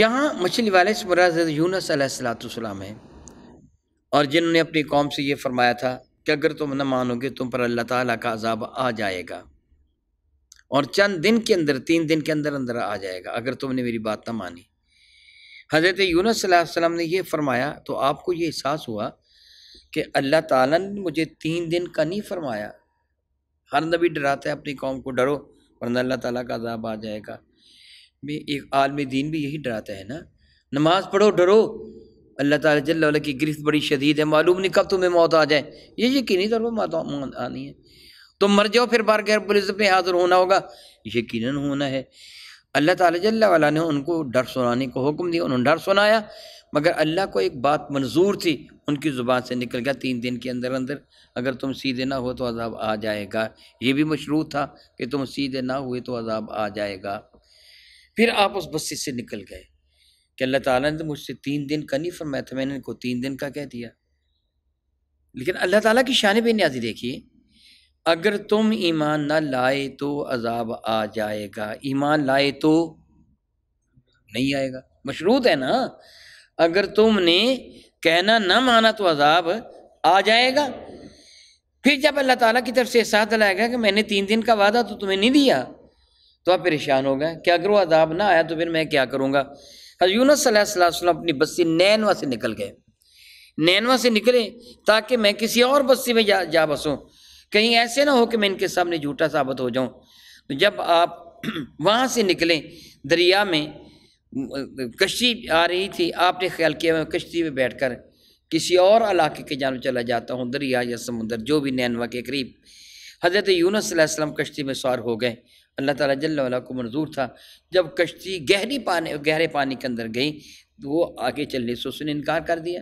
यहाँ मछली वाले से मुराद यूनुस अलैहिस्सलाम है, और जिन्होंने अपनी कौम से ये फरमाया था कि अगर तुम न मानोगे तुम पर अल्लाह ताला का अजाब आ जाएगा और चंद दिन के अंदर 3 दिन के अंदर अंदर आ जाएगा अगर तुमने मेरी बात ना मानी। हज़रत यूनुस अलैहिस्सलाम ने यह फरमाया तो आपको ये एहसास हुआ कि अल्लाह ताला ने मुझे 3 दिन का नहीं फरमाया। हर नबी डराता है अपनी कौम को, डरो वरना अल्लाह ताला का अजाब आ जाएगा। भी एक आलमी दीन भी यही डराता है ना, नमाज पढ़ो डरो अल्लाह ताला जल्ल वाला की गिरफ्त बड़ी शदीद है, मालूम नहीं कब तुम्हें मौत आ जाए, ये यकीनी तौर पर मौत आनी है। तुम मर जाओ फिर बार गैर इज़्ज़त में हाज़िर होना होगा, यकीनन होना है। अल्लाह ताला जल्ल वाला ने उनको डर सुनाने को हुक्म दिया, उन्होंने डर सुनाया, मगर अल्लाह को एक बात मंजूर थी, उनकी ज़ुबान से निकल गया 3 दिन के अंदर अंदर अगर तुम सीधे ना हो तो अजाब आ जाएगा। ये भी मशरूत था कि तुम सीधे ना हुए तो अजाब आ जाएगा। फिर आप उस बस्ती से निकल गए कि अल्लाह ताला ने मुझसे 3 दिन का नहीं फरमाया था, मैंने इनको 3 दिन का कह दिया। लेकिन अल्लाह ताला की शान बेनियाज़ी देखिए, अगर तुम ईमान ना लाए तो अजाब आ जाएगा, ईमान लाए तो नहीं आएगा, मशरूत है ना। अगर तुमने कहना ना माना तो अजाब आ जाएगा। फिर जब अल्लाह ताला की तरफ से एहसास दिलाया गया कि मैंने 3 दिन का वादा तो तुम्हें नहीं दिया, तो आप परेशान हो गए कि अगर वो अजाब ना आया तो फिर मैं क्या करूँगा। हज़रत यूनुस अलैहिस्सलाम अपनी बस्ती नैनवा से निकल गए, नैनवा से निकले ताकि मैं किसी और बस्ती में जा बसूँ, कहीं ऐसे ना हो कि मैं इनके सामने झूठा साबित हो जाऊं। तो जब आप वहाँ से निकलें दरिया में कश्ती आ रही थी, आपने ख्याल किया मैं कश्ती में बैठकर किसी और इलाके की जानब चला जाता हूँ, दरिया या समुंदर जो भी, नैनवा के करीब। हज़रत यूनुस अलैहिस्सलाम कश्ती में सवार हो गए, अल्लाह ताला जल्ल वाला को मंजूर था। जब कश्ती गहरे पानी के अंदर गई तो वो आगे चलने से उसने इनकार कर दिया,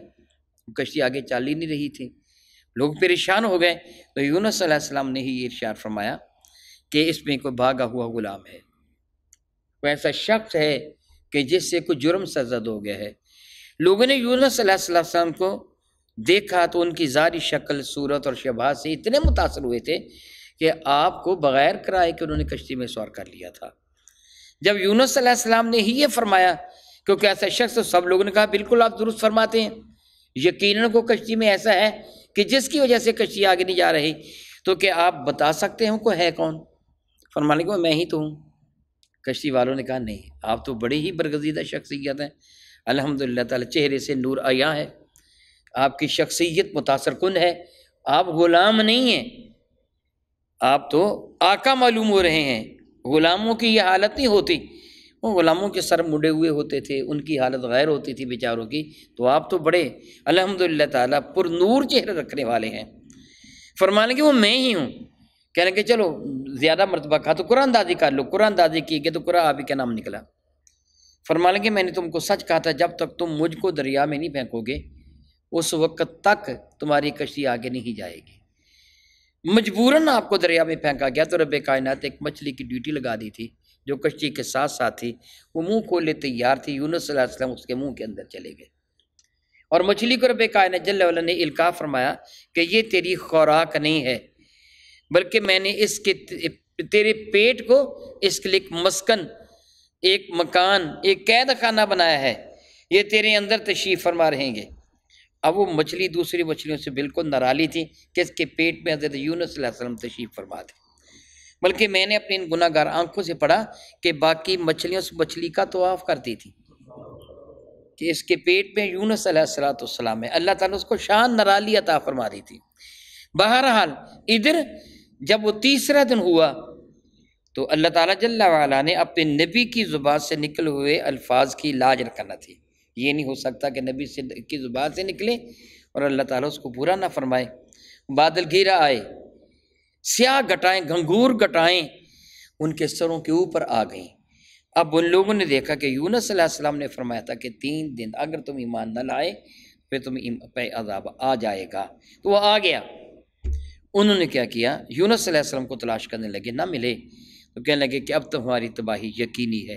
कश्ती आगे चल ही नहीं रही थी, लोग परेशान हो गए। तो यूनुस अलैहिस्सलाम ने ही ये इरशाद फरमाया कि इसमें कोई भागा हुआ गुलाम है, कोई ऐसा शख्स है कि जिससे कोई जुर्म सरजद हो गया है। लोगों ने यूनुस अलैहिस्सलाम को देखा तो उनकी ज़ाहरी शक्ल, सूरत और शबाह से इतने मुतासर हुए थे कि आपको बग़ैर किराए के उन्होंने कश्ती में सवार कर लिया था। जब यूनुस अलैहिस्सलाम ने ही ये फरमाया क्योंकि ऐसा शख्स, तो सब लोगों ने कहा बिल्कुल आप दुरुस्त फरमाते हैं, यकीनन को कश्ती में ऐसा है कि जिसकी वजह से कश्ती आगे नहीं जा रही। तो क्या आप बता सकते हो को है कौन? फरमाने को मैं ही तो हूँ। कश्ती वालों ने कहा नहीं, आप तो बड़े ही बरगजीदा शख्सियत हैं, अल्हम्दुलिल्लाह ताला चेहरे से नूर आया है, आपकी शख्सियत मुतासर कुन है, आप ग़ुलाम नहीं हैं, आप तो आका मालूम हो रहे हैं। ग़ुलामों की यह हालत नहीं होती, वो ग़ुलामों के सर मुड़े हुए होते थे, उनकी हालत गैर होती थी बेचारों की, तो आप तो बड़े अल्हम्दुलिल्लाह ताला पुर नूर चेहरा रखने वाले हैं। फरमाने कि वो मैं ही हूँ, कहने के चलो ज़्यादा मरतबा खा तो कुरान दादी कर लो, कुरान दादी की गई तो कुरान आप ही का नाम निकला। फरमाने कि मैंने तुमको सच कहा था, जब तक तुम मुझको दरिया में नहीं फेंकोगे उस वक्त तक तुम्हारी कश्ती आगे नहीं जाएगी। मजबूरन आपको दरिया में फेंका गया तो रब कायनात एक मछली की ड्यूटी लगा दी थी जो कश्ती के साथ साथ थी, वो मुंह खोले तैयार थी, यूनुस अलैहिस्सलाम उसके मुंह के अंदर चले गए और मछली को रब कायनात जल्ल वाला ने इल्का फरमाया कि ये तेरी खुराक नहीं है, बल्कि मैंने इसके तेरे पेट को इसके लिए एक मस्कन, एक मकान, एक कैद खाना बनाया है, ये तेरे अंदर तशरीफ़ फरमा रहेंगे। अब वो मछली दूसरी मछलियों से बिल्कुल नाराली थी कि इसके पेट में हज़रत यूनुस अलैहिस्सलाम तशरीफ़ फरमा थे, बल्कि मैंने अपनी इन गुनाहगार आंखों से पढ़ा कि बाकी मछलियों से मछली का तवाफ़ करती थी कि इसके पेट में यूनुस अलैहिस्सलाम है, अल्लाह ताला उसको शान नाराली अता फरमा रही थी। बहरहाल इधर जब वो तीसरा दिन हुआ तो अल्लाह ताला जल्ल वाला ने अपने नबी की ज़ुबान से निकले हुए अल्फाज की लाज रखना थी, ये नहीं हो सकता कि नबी से की ज़ुबान से निकले और अल्लाह ताला उसको बुरा ना फरमाए। बादल घिरा आए, स्याह घटाएँ, घंघूर घटाएँ उनके सरों के ऊपर आ गई। अब उन लोगों ने देखा कि यूनुस अलैहिस्सलाम ने फरमाया था कि 3 दिन अगर तुम ईमान न लाए फिर तुम पे अजाब आ जाएगा, तो वह आ गया। उन्होंने क्या किया, यूनुस अलैहिस्सलाम को तलाश करने लगे, ना मिले तो कहने लगे कि अब तो हमारी तबाही यकीनी है।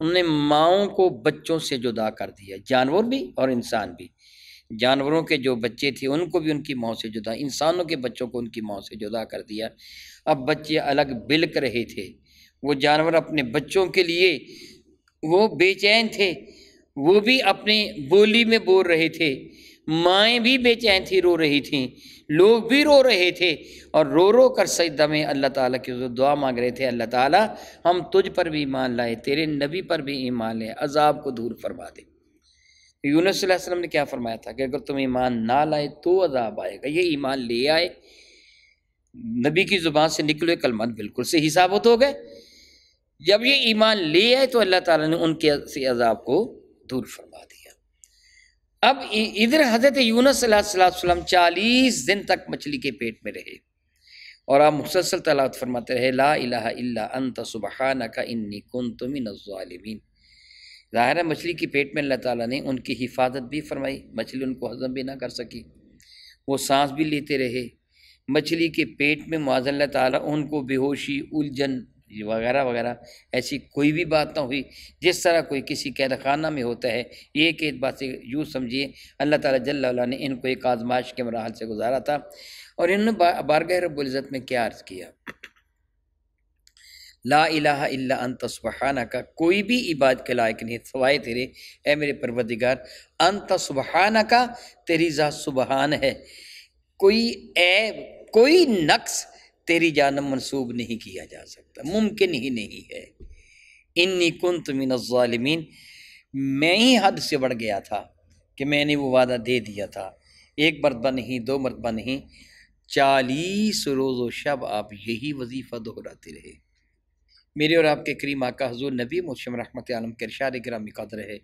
उन्होंने माओं को बच्चों से जुदा कर दिया, जानवर भी और इंसान भी। जानवरों के जो बच्चे थे उनको भी उनकी माँ से जुदा, इंसानों के बच्चों को उनकी माँ से जुदा कर दिया। अब बच्चे अलग बिलक रहे थे, वो जानवर अपने बच्चों के लिए वो बेचैन थे, वो भी अपने बोली में बोल रहे थे। माएँ भी बेचैन थी, रो रही थीं, लोग भी रो रहे थे और रो रो कर सजदा में अल्लाह ताला की दुआ मांग रहे थे, अल्लाह ताला हम तुझ पर भी ईमान लाए, तेरे नबी पर भी ईमान लाए, अजाब को दूर फरमा दे। यूनुस अलैहिस्सलाम ने क्या फरमाया था कि अगर तुम ईमान ना लाए तो अजाब आएगा। ये ईमान ले आए, नबी की ज़ुबान से निकले कलमत बिल्कुल सही साबित हो गए। जब ये ईमान ले आए तो अल्लाह ताला ने उनके से अजाब को दूर फरमा दिया। अब इधर हज़रत यूनुस अलैहिस्सलाम 40 दिन तक मछली के पेट में रहे और आप मुसलसल तलावत फरमाते रहे, ला इलाहा इल्ला अंत सुबहानका इन्नी कुन्तु मिनज़्ज़ालिमीन। ज़ाहिर है मछली के पेट में अल्लाह ताला ने उनकी हिफाजत भी फरमाई, मछली उनको हज़म भी ना कर सकी, वो सांस भी लेते रहे। मछली के पेट में माज़ल्ला ताला उनको बेहोशी, उलझन वगैरह वगैरह ऐसी कोई भी बात ना हुई, जिस तरह कोई किसी कैदखाना में होता है। एक एक बात से यूँ समझिए अल्लाह ताला जल्ला वाला ने इनको एक आजमाइश के मरहल से गुजारा था और इन्होंने बारगाह रब्बुल इज़्ज़त में क्या अर्ज़ किया, ला इलाहा इल्ला अंत सुबहानका, कोई भी इबादत के लायक नहीं सवाए तेरे ए मेरे परवरदिगार, अंत सुबहानका, तेरी ज़ात सुबहान है, कोई ऐब कोई नक्स तेरी जानब मनसूब नहीं किया जा सकता, मुमकिन ही नहीं है। इन्नी कुंत मिनज़्ज़ालिमीन, मैं ही हद से बढ़ गया था कि मैंने वो वादा दे दिया था। एक मरतबा नहीं, दो मरतबा नहीं, 40 रोज़ शब आप यही वजीफ़ा दोहराते रहे। मेरे और आपके करीम आका हुज़ूर नबी मुहतरम रहमत आलम के इरशाद गिरामी क़द्र है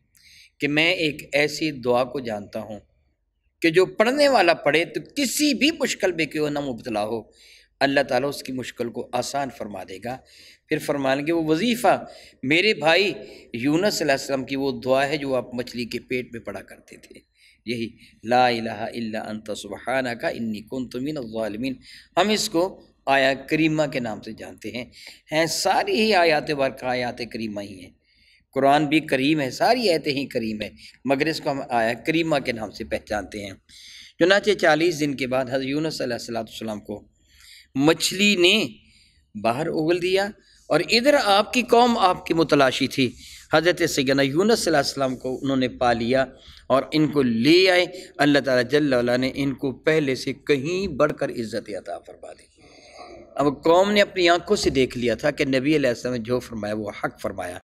कि मैं एक ऐसी दुआ को जानता हूँ कि जो पढ़ने वाला पढ़े तो किसी भी मुश्किल में क्यों ना मुबतला हो, अल्लाह ताला उसकी मुश्किल को आसान फरमा देगा। फिर फरमाएंगे वो वजीफ़ा मेरे भाई यूनुस अलैहिस्सलाम की वो दुआ है जो आप मछली के पेट में पड़ा करते थे, यही ला इलाहा इल्ला अंत सुबहानका इन्नी कुन्तु मिनज़्ज़ालिमीन। हम इसको आया करीमा के नाम से जानते हैं। सारी ही आयात बारका आयात करीमा ही हैं, कुरान भी करीम है, सारी आयतें ही करीम है, मगर इसको हम आया करीमा के नाम से पहचानते हैं। चुनांचे 40 दिन के बाद हज़रत यूनुस अलैहिस्सलाम को मछली ने बाहर उगल दिया और इधर आपकी कौम आपकी मुतलाशी थी, हज़रत सैयदना यूनुस अलैहिस्सलाम को उन्होंने पा लिया और इनको ले आए। अल्लाह ताला जल्ल वाला ने इनको पहले से कहीं बढ़कर इज़्ज़त अता फरमा दी। अब कौम ने अपनी आँखों से देख लिया था कि नबी अलैहिस्सलाम ने जो फरमाया वो हक़ फरमाया।